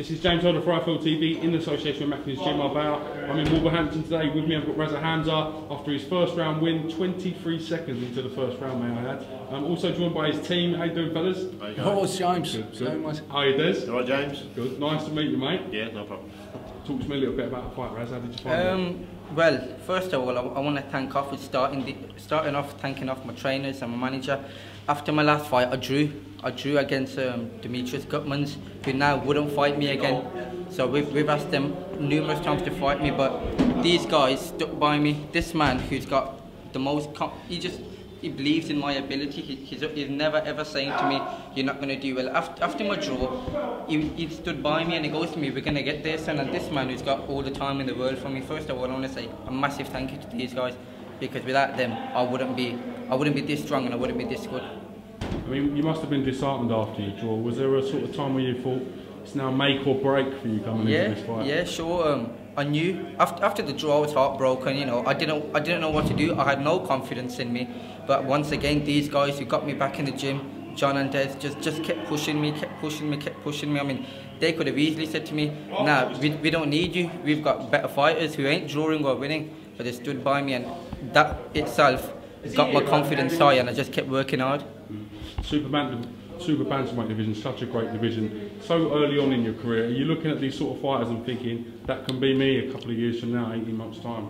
This is James Holder for iFL TV in association with Matthews, GMR Bauer. I'm in Wolverhampton today. With me I've got Raza Hamza after his first round win, 23 seconds into the first round, may I add. I'm also joined by his team. How you doing, fellas? How you going? Oh, it's James. Good, good. How are you, Des? All right, James. Good. Nice to meet you, mate. Yeah, no problem. Talk to me a little bit about the fight, Raza. How did you find it? Well, first of all, I want to thank off with starting off thanking my trainers and my manager. After my last fight, I drew against Demetrius Gutmans, who now wouldn't fight me again. So we've asked them numerous times to fight me, but these guys stuck by me. This man who's got the most, he believes in my ability. He's never ever saying to me, you're not going to do well. After my draw, he stood by me and he goes to me, we're going to get this. And this man who's got all the time in the world for me, first of all, I want to say a massive thank you to these guys, because without them, I wouldn't be this strong and I wouldn't be this good. I mean, you must have been disheartened after your draw. Was there a sort of time where you thought it's now make or break for you coming into this fight? Yeah, sure. I knew after the draw I was heartbroken. You know, I didn't know what to do. I had no confidence in me. But once again, these guys who got me back in the gym, John and Des, just kept pushing me, I mean, they could have easily said to me, "Nah, we don't need you. We've got better fighters who ain't drawing or winning." But they stood by me, and that itself got my confidence high, and I just kept working hard. Superbantamweight division, such a great division. So early on in your career, are you looking at these sort of fighters and thinking that can be me a couple of years from now, 18 months time?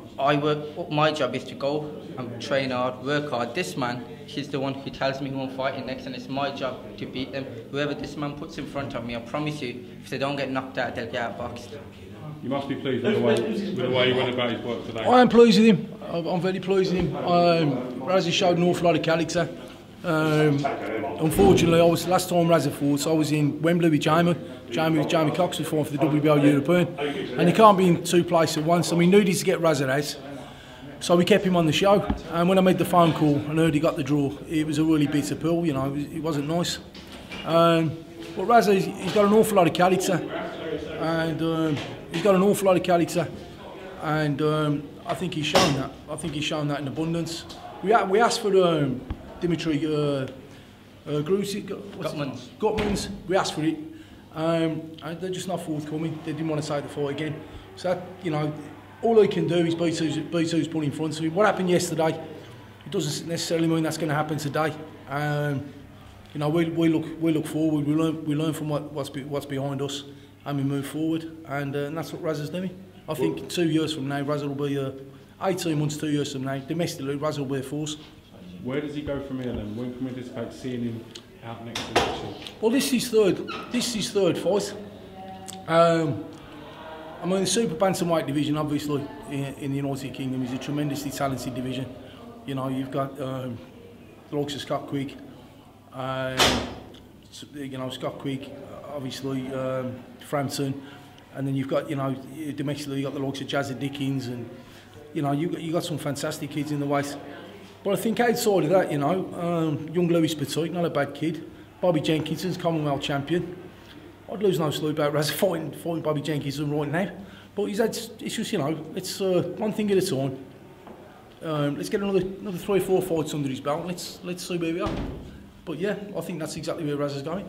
My job is to go and train hard, work hard. This man, he's the one who tells me who I'm fighting next, and it's my job to beat them. Whoever this man puts in front of me, I promise you, if they don't get knocked out, they'll get outboxed. You must be pleased with the way he went about his work today. I am pleased with him. I'm very pleased with him. Raza showed an awful lot of character. Unfortunately, last time Raza fought, I was in Wembley with Jamie. Jamie Cox was fighting for the WBO European, and he can't be in two places at once. And we knew this to get Raza out, so we kept him on the show. And when I made the phone call and heard he got the draw, it was a really bitter pill. You know, it wasn't nice. But Raza, he's got an awful lot of character, and I think he's shown that. I think he's shown that in abundance. We asked for Dimitri Gutmans, we asked for it, and they're just not forthcoming. They didn't want to take the fight again. So that, you know, all he can do is beat who's put in front of him. What happened yesterday, it doesn't necessarily mean that's going to happen today. You know, we look forward. We learn from what's behind us, and we move forward. And that's what Raza's doing. I think 2 years from now, Raza will be 18 months, 2 years from now, domestically, Raza will be a force. Where does he go from here then? When can we anticipate seeing him out next election? Well, this is his third fight. I mean, the Super Bantamweight division, obviously, in the United Kingdom is a tremendously talented division. You know, you've got the likes of Scott Quigg. You know, Scott Quigg, obviously, Frampton. And then you've got, you know, domestically, you've got the likes of Jazzy Dickens. And, you know, you've got some fantastic kids in the weight. But I think outside of that, you know, young Lewis Petit, not a bad kid. Bobby Jenkinson's Commonwealth champion. I'd lose no sleep about Raza fighting Bobby Jenkinson right now. But it's just, you know, it's one thing at a time. Let's get another 3 or 4 fights under his belt. Let's see where we are. But yeah, I think that's exactly where Raza's going.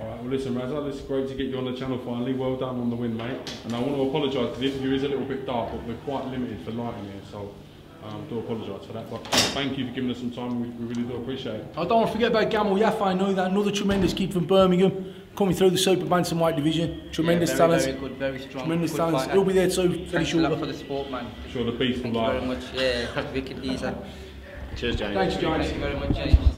All right, well listen Raza, it's great to get you on the channel finally. Well done on the win, mate. And I want to apologise because the interview is a little bit dark, but we're quite limited for lighting here, so. I do apologise for that, but thank you for giving us some time, we really do appreciate it. I don't want to forget about Gamal Yafai, another tremendous kid from Birmingham, coming through the Super Bantamweight division, tremendous talent. Very good, very strong. Tremendous talent, he'll be there too, very short. Thanks for the sport, man. Sure, the beast from life. Thank you very much, yeah, wicked geezer. Cheers, James. Thanks, James. Thank you very much, James.